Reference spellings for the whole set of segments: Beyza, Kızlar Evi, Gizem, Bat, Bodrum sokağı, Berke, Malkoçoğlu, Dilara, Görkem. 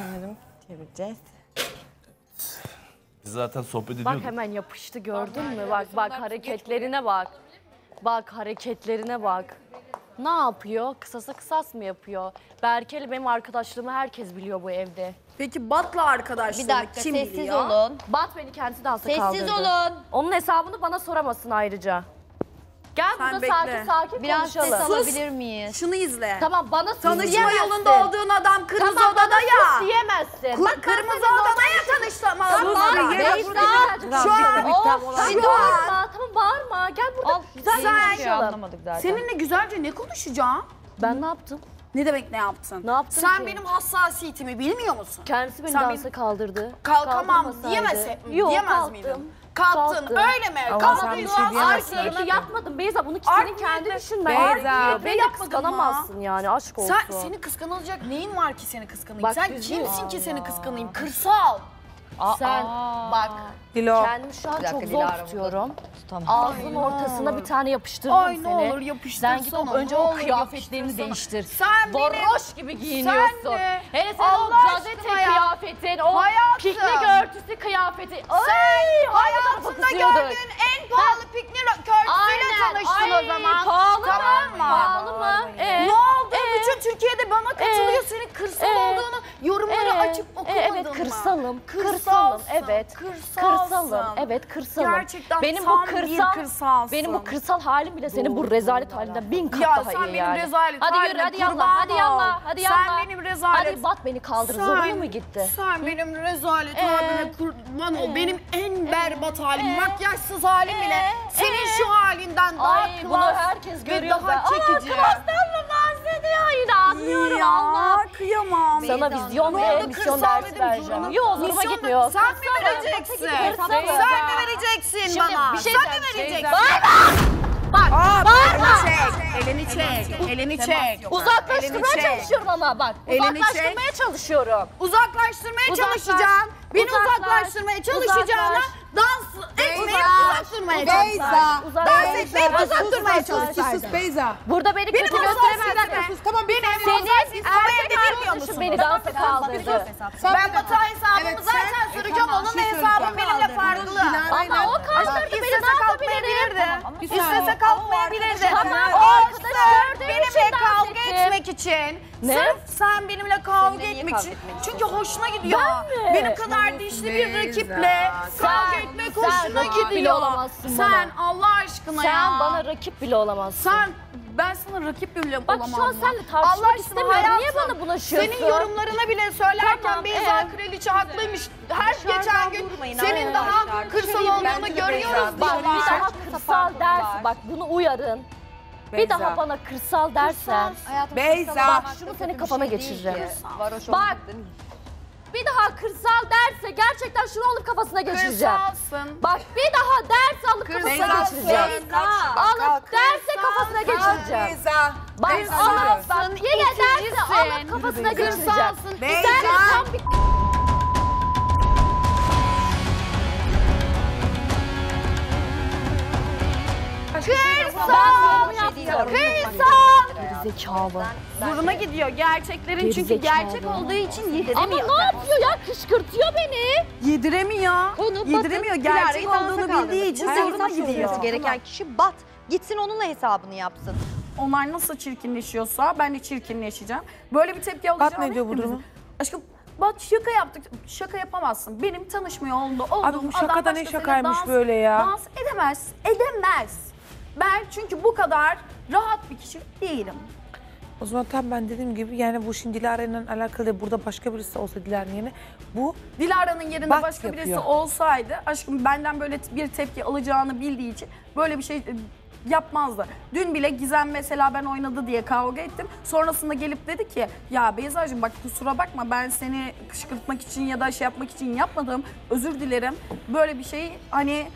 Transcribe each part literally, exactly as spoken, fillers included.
sanırım çevireceğiz. Biz zaten sohbet ediyorduk. Bak hemen yapıştı, gördün mü? Bak bak hareketlerine bak. Bak hareketlerine bak. Ne yapıyor? Kısasa kısas mı yapıyor? Berke'yle benim arkadaşlığımı herkes biliyor bu evde. Peki Bat'la arkadaşlığı kim biliyor? Bir dakika, sessiz biliyor? Olun. Bat beni kendisi dansa sessiz kaldırdı. Sessiz olun. Onun hesabını bana soramasın ayrıca. Gel sen burada bekle. Sakin sakin biraz konuşalım. Biraz ses alabilir miyiz? Şunu izle. Tamam, bana sus tanışma diyemezsin. Tanışma yolunda olduğun adam kırmızı tamam, odada ya. Tamam, bana sus diyemezsin. Bak, kırmızı odada ya tanışma. Tamam, Beyza. Şu an. Bitti, bağırma, tamam bağırma. Gel burada al, güzel sen, şey anlamadık zaten. Seninle güzelce ne konuşacağım? Ben hı. Ne yaptım? Ne demek ne yaptın? Ne yaptın sen ki? Benim hassasiyetimi bilmiyor musun? Kendisi beni sen dansa benim... kaldırdı. Kalkamam diyemese, yok, diyemez miydim? Kalktın, kalktın öyle mi? Kalktın duvar sarkıyı yapmadım Beyza, bunu senin kendi düşünmen. Beyza, beni kıskanamazsın yani aşk olsun. Sen, seni kıskanılacak neyin var ki seni kıskanayım? Bak, sen kimsin ki seni kıskanayım? Kırsal. Aa, sen aa, bak Dilo. Kendimi şu an dakika, çok zor tutuyorum. Ağzının ortasına bir tane yapıştırdım ay, seni. Ay ne olur yapıştırsana. Sen git o, önce o kıyafetlerini değiştir. Sen varoş gibi giyiniyorsun. Sen de. Hele sen Allah o gazete kıyafetin, o hayatım. Piknik örtüsü kıyafeti. Ay, sen hayatında gördüğün en pahalı ben, piknik örtüsüyle tanıştın ay, o zaman. Pahalı tamam mı? Pahalı mı? Ee, ne oldu? Ee, Bütün Türkiye'de bana katılıyor. Ee, senin kırsal ee, olduğunu yorumları ee, açıp okumadın mı? Evet kırsalım. Kırsalım. Evet. Kırsalım. Evet kırsalım. Gerçekten benim bu kırsal, kırsalsın. Benim bu kırsal halim bile senin bu rezalet halinden bin kat ya, daha iyi yani. Ya sen benim rezalet hadi yürü hadi yallah. Hadi yallah. Hadi yallah. Sen benim rezalet. Hadi Bat beni kaldır. Zoruna mı gitti? Sen benim rezalet ee, haline kurban ol. Ee, benim en berbat ee, halim. E, makyajsız halim e, bile e, senin şu halinden daha klas. Bunu herkes görüyor. Daha çekici. Hayır anlıyorum ya, Allah. Kıyamam. Sana vizyon ve misyon dersi vereceğim. Yok zoruma gitmiyor. Sen mi vereceksin? Sen mi vereceksin bana? Sen mi vereceksin? Bağırma! Bak, bağırma! Elini çek, elini çek. Uzaklaştırmaya çalışıyorum ama bak. Uzaklaştırmaya çalışıyorum. Uzaklaştırmaya çalışacağım. Beni uzaklaştırmaya çalışacağına dans etmeye uzak durmaya çalışsaydın. Dans etmeye uzak durmaya çalışsaydın. Sus Beyza. Burada beni kötü gösteremezsin. Tamam beni senin erkek arkadaşın beni dansa kaldırdı. Ben Batı hesabımı zaten süreceğim. Onun hesabı benimle farklı. Ama o kaldırdı beni dansa bilirdi. İstese kalkmayabilirdi. Tamam o arkadaş benimle kavga etmek için. Sırf sen benimle kavga etmek için. Çünkü hoşuna gidiyor. Benim kadar dişli bir rakiple kavga etmek hoşuna gidiyor. Sen Allah aşkına ya. Sen bana rakip bile olamazsın. Sen ben sana rakip bile olamam. Bak şu an seninle tartışmak istemiyorum. Niye bana bulaşıyorsun? Senin yorumlarına bile söylerken Beyza Kraliçe haklıymış. Her geçen gün senin daha kırsal olduğunu görüyoruz. Bak bir daha kırsal dersin. Bak bunu uyarın. Beyza. Bir daha bana kırsal dersen Beyza. Bak şunu senin kafana geçireceğim. Bak. Bir daha kırsal derse gerçekten şunu alıp kafasına geçireceğim. Kırsalsın. Bak bir daha derse alıp kırsal kafasına kırsal geçireceğim. Kırsal. Alıp derse kafasına geçireceğim. Beyza. Bak alıp bak yine derse alıp kafasına Beyza. Geçireceğim. Beyza. Sen tam bir... Kırsal! Kırsal! Zekalı. Zoruma gidiyor gerçeklerin geri çünkü gerçek olduğu için yediremiyor. Ama ne yapıyor ya? Kışkırtıyor beni. Yediremiyor. Konu yediremiyor. Batın. Gerçek Dilara'yı olduğunu bildiği için zoruma gidiyor. Gereken kişi Bat. Gitsin onunla hesabını yapsın. Onlar nasıl çirkinleşiyorsa ben de çirkinleşeceğim. Böyle bir tepki alacağım. Bat ne diyor bu duruma? Aşkım Bat şaka yaptık. Şaka yapamazsın. Benim tanışma yolunda olduğum adam başkasıyla dans... Abi bu şaka ne şakaymış böyle ya. Dans edemez. Edemez. Ben çünkü bu kadar rahat bir kişi değilim. O zaman tam ben dediğim gibi yani bu şimdi Dilara'nın alakalı değil. Burada başka birisi olsa Dilara'nın yerine bu... Dilara'nın yerinde başka yapıyor. Birisi olsaydı aşkım benden böyle bir tepki alacağını bildiği için böyle bir şey yapmazdı. Dün bile Gizem mesela ben oynadı diye kavga ettim. Sonrasında gelip dedi ki ya Beyzacığım bak kusura bakma ben seni kışkırtmak için ya da şey yapmak için yapmadım. Özür dilerim. Böyle bir şey hani...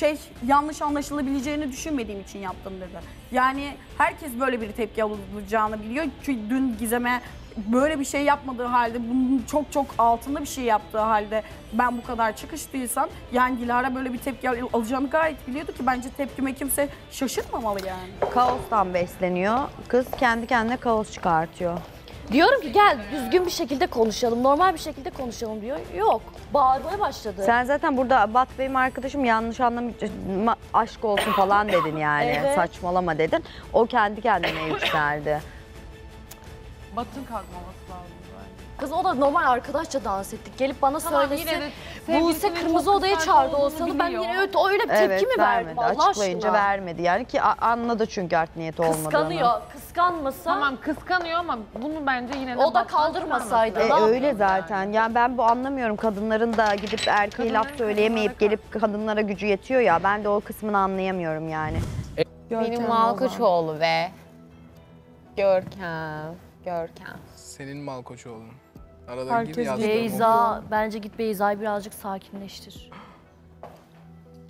şey yanlış anlaşılabileceğini düşünmediğim için yaptım dedi. Yani herkes böyle bir tepki alacağını biliyor. Çünkü dün Gizem'e böyle bir şey yapmadığı halde, bunun çok çok altında bir şey yaptığı halde ben bu kadar çıkıştıysam yani Dilara böyle bir tepki al alacağını gayet biliyordu ki bence tepkime kimse şaşırmamalı yani. Kaostan besleniyor. Kız kendi kendine kaos çıkartıyor. Diyorum ki gel düzgün bir şekilde konuşalım, normal bir şekilde konuşalım diyor. Yok, bağırmaya başladı. Sen zaten burada Bat benim arkadaşım yanlış anlamayacak, aşk olsun falan dedin yani. Evet. Saçmalama dedin. O kendi kendine yükseldi. Bat'ın kalkmaması lazım. Kız o da normal arkadaşça dans ettik. Gelip bana tamam, söylese, Buse kırmızı odaya çağırdı olsanı ben yine öyle, öyle bir tepki evet, mi vermedim vermedi. Allah açıklayınca aşkına. Vermedi yani ki anladı çünkü art niyeti olmadığını. Kıskanıyor. Kıskanmasa. Tamam kıskanıyor ama bunu bence yine de o da kaldırmasaydı. E, öyle zaten. Yani. yani ben bu anlamıyorum. Kadınların da gidip erkeğe laf söyleyemeyip gelip kadınlara gücü yetiyor ya. Ben de o kısmını anlayamıyorum yani. E, Benim Malkoçoğlu ve Görkem. Görkem. Senin Malkoçoğlu. Arada gir Beyza, bence git Beyza'yı birazcık sakinleştir.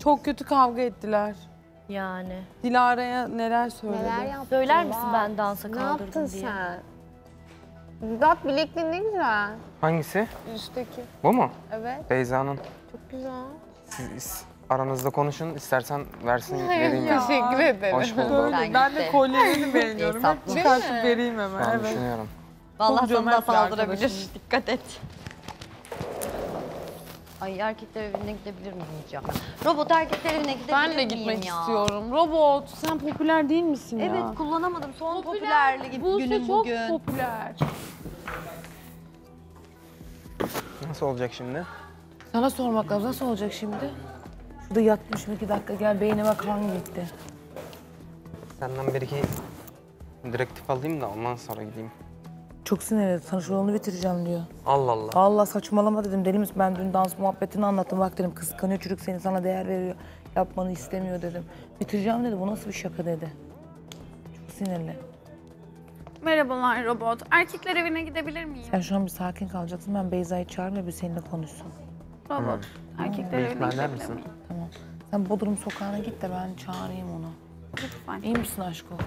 Çok kötü kavga ettiler. Yani. Dilara'ya neler söyledin? Neler yaptın? Söyler misin ben dansa kaldırdım diye? Ne yaptın sen? Bak bilekliğin ne güzel. Hangisi? Üstteki. Bu mu? Evet. Beyza'nın. Çok güzel. Siz aranızda konuşun, istersen versin vereyim. Ya. Teşekkür ederim. Hoş bulduk. Ben de kolyelerini beğeniyorum. Çıkartıp vereyim hemen. Ben evet. düşünüyorum. Vallahi sana da saldırabilir. Dikkat et. Ay erkekler evine gidebilir miyim ya? Robot erkekler evine gidebilir miyim ya? Ben de gitmek ya? istiyorum. Robot sen popüler değil misin evet, ya? Evet kullanamadım. Son popüler, popülerli bu günüm bugün. Buse çok popüler. Nasıl olacak şimdi? Sana sormak lazım. Nasıl olacak şimdi? Şurada yatmışım iki dakika. Gel beynime kan gitti. Senden bir iki direktif alayım da ondan sonra gideyim. Çok sinirli. Sana şu yolunu bitireceğim diyor. Allah Allah. Allah saçmalama dedim. Deli misin? Ben dün dans muhabbetini anlattım. Bak dedim kıskanıyor çocuk seni sana değer veriyor. Yapmanı istemiyor dedim. Bitireceğim dedi. Bu nasıl bir şaka dedi. Çok sinirli. Merhabalar robot. Erkekler evine gidebilir miyim? Sen şu an bir sakin kalacaksın. Ben Beyza'yı çağırayım ve bir seninle konuşsun. Robot. Tamam. Erkekler evine gidebilir miyim? Tamam. Sen Bodrum sokağına git de ben çağırayım onu. Lütfen. İyi misin aşkım?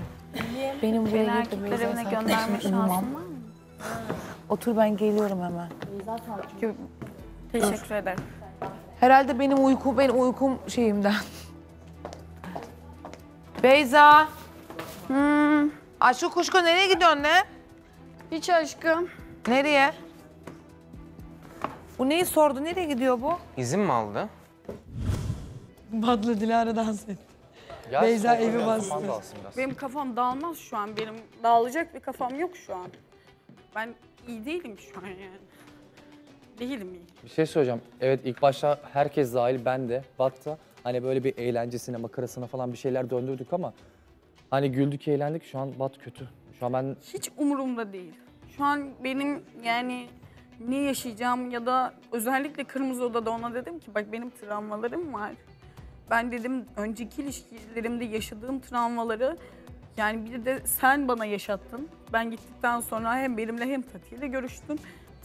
İyiyim. Benim buraya erkekler evine, evine gönderme şansım var mı? Otur ben geliyorum hemen. Teşekkür ederim. Herhalde benim uykum, benim uykum şeyimden. Beyza. Hmm. Aşkı kuşku nereye gidiyorsun ne? Hiç aşkım. Nereye? Bu neyi sordu? Nereye gidiyor bu? İzin mi aldı? Badlı Dilara dans etti. Ya Beyza evi bastı. Benim kafam dağılmaz şu an. Benim dağılacak bir kafam yok şu an. Ben iyi değilim şu an yani. Değilim iyi. Bir şey söyleyeceğim. Evet ilk başta herkes dahil ben de, Bat da hani böyle bir eğlencesine, makarasına falan bir şeyler döndürdük ama hani güldük, eğlendik. Şu an Bat kötü. Şu an ben... Hiç umurumda değil. Şu an benim yani ne yaşayacağım ya da özellikle Kırmızı Oda'da ona dedim ki bak benim travmalarım var. Ben dedim önceki ilişkilerimde yaşadığım travmaları yani bir de sen bana yaşattın. Ben gittikten sonra hem benimle hem Tati ile görüştüm.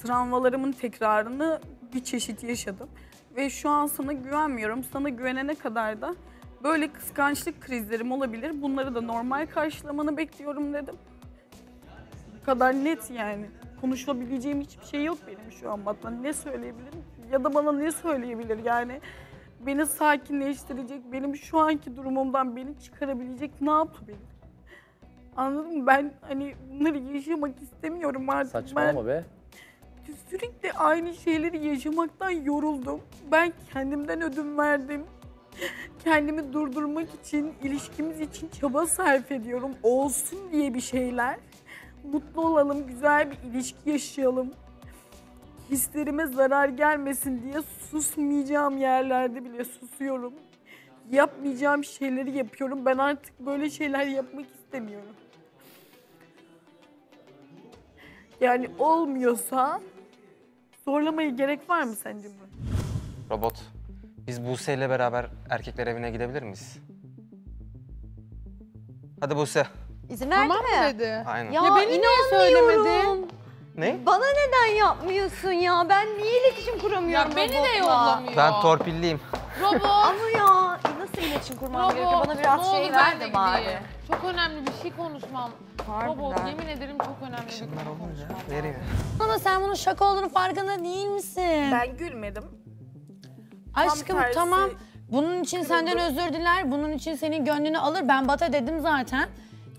Travmalarımın tekrarını bir çeşit yaşadım. Ve şu an sana güvenmiyorum. Sana güvenene kadar da böyle kıskançlık krizlerim olabilir. Bunları da normal karşılamanı bekliyorum dedim. Bu kadar net yani. Konuşabileceğim hiçbir şey yok benim şu an. Bana ne söyleyebilirim ya da bana ne söyleyebilir yani. Beni sakinleştirecek, benim şu anki durumumdan beni çıkarabilecek ne yapabilir? Anladın mı? Ben hani bunları yaşamak istemiyorum artık. Saçmalama ben be. Sürekli aynı şeyleri yaşamaktan yoruldum. Ben kendimden ödün verdim. Kendimi durdurmak için, ilişkimiz için çaba sarf ediyorum. Olsun diye bir şeyler. Mutlu olalım, güzel bir ilişki yaşayalım. Hislerime zarar gelmesin diye susmayacağım yerlerde bile susuyorum. Yapmayacağım şeyleri yapıyorum. Ben artık böyle şeyler yapmak istemiyorum. Yani olmuyorsa zorlamaya gerek var mı sence bu? Robot, biz Buse ile beraber erkekler evine gidebilir miyiz? Hadi Buse. İzin verdi tamam mi? Tamam dedi. Aynen. Ya, ya beni niye söylemedin? Ne? Bana neden yapmıyorsun ya? Ben niye iletişim kuramıyorum ya beni robotla? De yollamıyor. Ben torpilliyim. Robot. Ama ya nasıl iletişim kurmam gerekiyor? Bana biraz şey ver de bari. Çok önemli bir şey konuşmam. Harbiden. Robot yemin ederim çok önemli Şimdi bir şey konuşmam. Nereye? Ama sen bunun şaka olduğunu farkında değil misin? Ben gülmedim. Aşkım tam tamam. Bunun için kırıldım. Senden özür diler. Bunun için senin gönlünü alır. Ben Bat'a dedim zaten.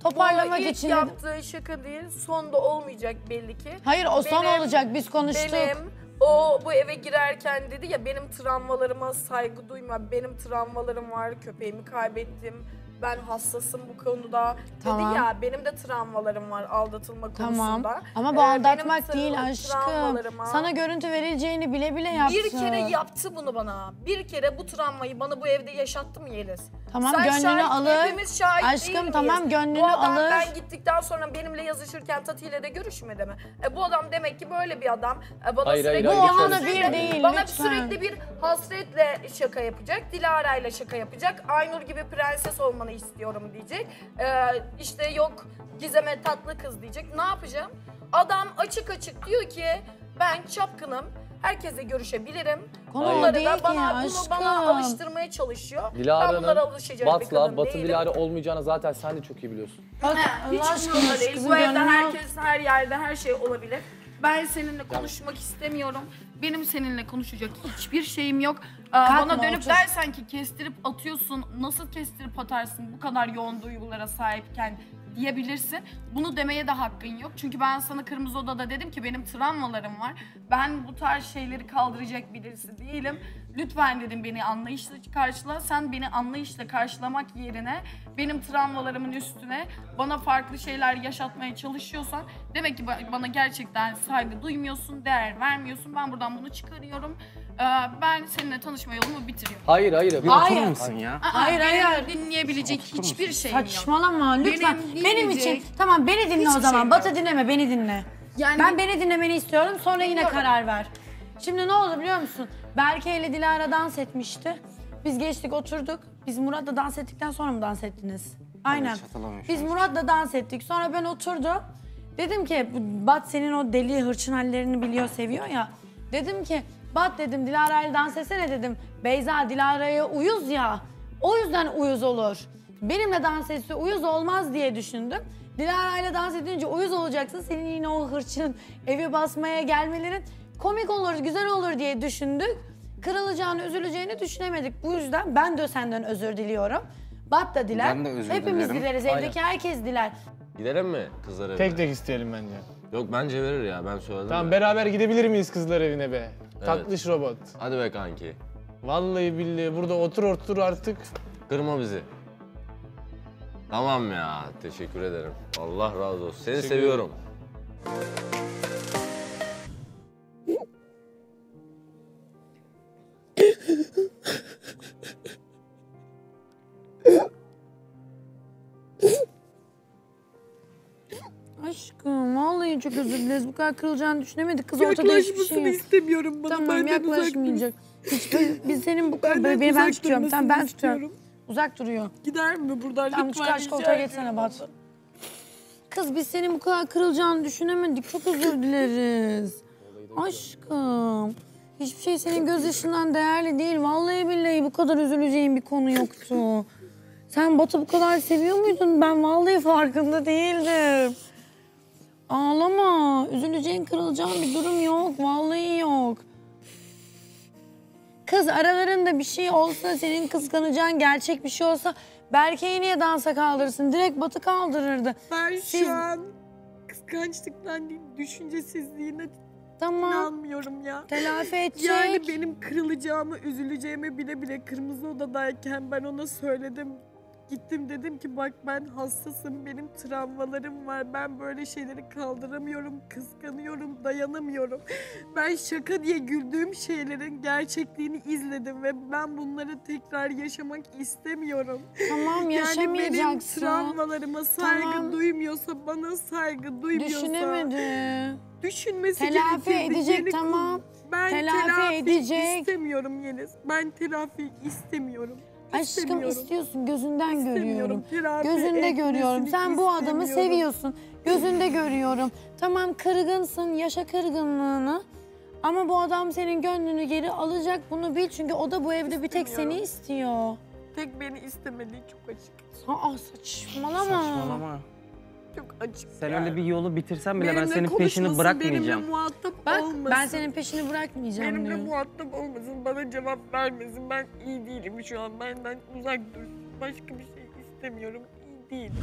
Toparlamak için. Bu için yaptığı şaka değil, son da olmayacak belli ki. Hayır, o benim, son olacak, biz konuştuk. Benim, o bu eve girerken dedi ya, benim travmalarıma saygı duyma, benim travmalarım var, köpeğimi kaybettim, ben hassasım bu konuda. Tamam. Dedi ya, benim de travmalarım var aldatılma konusunda. Tamam. Ama bu aldatmak ee, değil aşkım. Sana görüntü verileceğini bile bile yaptı. Bir kere yaptı bunu bana. Bir kere bu travmayı bana bu evde yaşattı mı Yeliz? Tamam. Sen gönlünü şahit, alır. Aşkım tamam, gönlünü alır. Bu adam alır. Ben gittikten sonra benimle yazışırken Tati ile de görüşmedi mi? E, bu adam demek ki böyle bir adam. E, bana hayır, sürekli hayır, hayır, bir, sürekli, bir değil, bana lütfen. Sürekli bir hasretle şaka yapacak. Dilara ile şaka yapacak. Aynur gibi prenses olmanı istiyorum diyecek. Ee, işte yok Gizem'e tatlı kız diyecek. Ne yapacağım? Adam açık açık diyor ki ben çapkınım. Herkese görüşebilirim. Bunları da bana, bunu bana alıştırmaya çalışıyor. Dilara'nın Bat'la, Batı Dilara olmayacağını zaten sen de çok iyi biliyorsun. Bak, hiç umurumda değil. Bu evde herkes, her yerde her şey olabilir. Ben seninle konuşmak istemiyorum. Benim seninle konuşacak hiçbir şeyim yok. Kalkma, bana dönüp olacağız. Dersen ki kestirip atıyorsun, nasıl kestirip atarsın bu kadar yoğun duygulara sahipken diyebilirsin. Bunu demeye de hakkın yok. Çünkü ben sana Kırmızı Oda'da dedim ki benim travmalarım var. Ben bu tarz şeyleri kaldıracak birisi değilim. Lütfen dedim beni anlayışla karşıla. Sen beni anlayışla karşılamak yerine benim travmalarımın üstüne bana farklı şeyler yaşatmaya çalışıyorsan demek ki bana gerçekten saygı duymuyorsun, değer vermiyorsun. Ben buradan bunu çıkarıyorum. Ben seninle tanışma yolumu bitiriyorum. Hayır hayır. Bir hayır. Oturur musun ya? Hayır hayır. hayır. Dinleyebilecek oturur hiçbir şey yok. Saçmalama lütfen. Benim, benim için. Tamam beni dinle hiçbir o zaman. Şey Batı dinleme, beni dinle. Yani ben beni dinlemeni istiyorum. Sonra yine bilmiyorum. Karar ver. Şimdi ne oldu biliyor musun? Berke ile Dilara dans etmişti. Biz geçtik oturduk. Biz Murat'la dans ettikten sonra mı dans ettiniz? Aynen. Biz Murat'la dans ettik. Sonra ben oturdu. Dedim ki Bat senin o deli hırçın hallerini biliyor, seviyor ya. Dedim ki Bat dedim Dilara'yla dans etsene dedim. Beyza Dilara'ya uyuz ya. O yüzden uyuz olur. Benimle dans etse uyuz olmaz diye düşündüm. Dilara'yla dans edince uyuz olacaksın. Senin yine o hırçın evi basmaya gelmelerin komik olur, güzel olur diye düşündük. Kırılacağını, üzüleceğini düşünemedik. Bu yüzden ben de senden özür diliyorum. Bat da diler. Ben de özür dilerim. Hepimiz dileriz. Evdeki herkes diler. Gidelim mi Kızlar Evi'ne? Tek tek isteyelim bence. Yok bence verir ya, ben söyledim. Tamam ya. Beraber gidebilir miyiz Kızlar Evi'ne be? Evet. Tatlış robot. Hadi be kanki. Vallahi billahi burada otur otur artık. Kırma bizi. Tamam ya, teşekkür ederim. Allah razı olsun. Seni seviyorum. Aşkım vallahi çok özür dileriz. Bu kadar kırılacağını düşünemedik. Kız ortada hiçbir şey yok. İstemiyorum bana. Tamam, benden yaklaşmayacak. Hiç, biz senin bu kadar bebeği ben tutuyorum. Tamam ben tutuyorum. Uzak duruyor. Gider mi buradan? Tamam şu karşı koltuğa geçsene Bat. Kız biz senin bu kadar kırılacağını düşünemedik. Çok özür dileriz. Aşkım. Hiçbir şey senin gözyaşından değerli değil. Vallahi billahi bu kadar üzüleceğin bir konu yoktu. Sen Batı bu kadar seviyor muydun? Ben vallahi farkında değildim. Ağlama. Üzüleceğin, kırılacağın bir durum yok. Vallahi yok. Kız aralarında bir şey olsa, senin kıskanacağın gerçek bir şey olsa Berke'yi niye dansa kaldırırsın? Direkt Batı kaldırırdı. Ben Siz... şu an kıskançlıktan değil, düşüncesizliğine... Tamam. İnanmıyorum ya. Telafi edecek. Yani benim kırılacağımı, üzüleceğimi bile bile Kırmızı Oda'dayken ben ona söyledim. Gittim dedim ki bak ben hassasım, benim travmalarım var. Ben böyle şeyleri kaldıramıyorum, kıskanıyorum, dayanamıyorum. Ben şaka diye güldüğüm şeylerin gerçekliğini izledim ve ben bunları tekrar yaşamak istemiyorum. Tamam, yaşamayacaksın. Yani benim travmalarıma saygı tamam. duymuyorsa, bana saygı duymuyorsa... Düşünemedi. Düşünmesi gerekirdi. Telafi edecek tamam. Ben telafi, telafi edecek. istemiyorum Yeliz. Ben telafi istemiyorum. Aşkım istiyorsun, gözünden görüyorum. Gözünde görüyorum. Sen bu adamı seviyorsun. Gözünde görüyorum. Tamam kırgınsın, yaşa kırgınlığını. Ama bu adam senin gönlünü geri alacak, bunu bil. Çünkü o da bu evde bir tek seni istiyor. Tek beni istemediği çok açık. Aa saçmalama. Saçmalama. Çok açık. Sen yani. Öyle bir yolu bitirsen bile benimle ben senin peşini bırakmayacağım. Benimle muhatap Bak, olmasın. Ben senin peşini bırakmayacağım. Benimle diyor. muhatap olmasın, bana cevap vermesin. Ben iyi değilim şu an, benden uzak dursun. Başka bir şey istemiyorum, iyi değilim.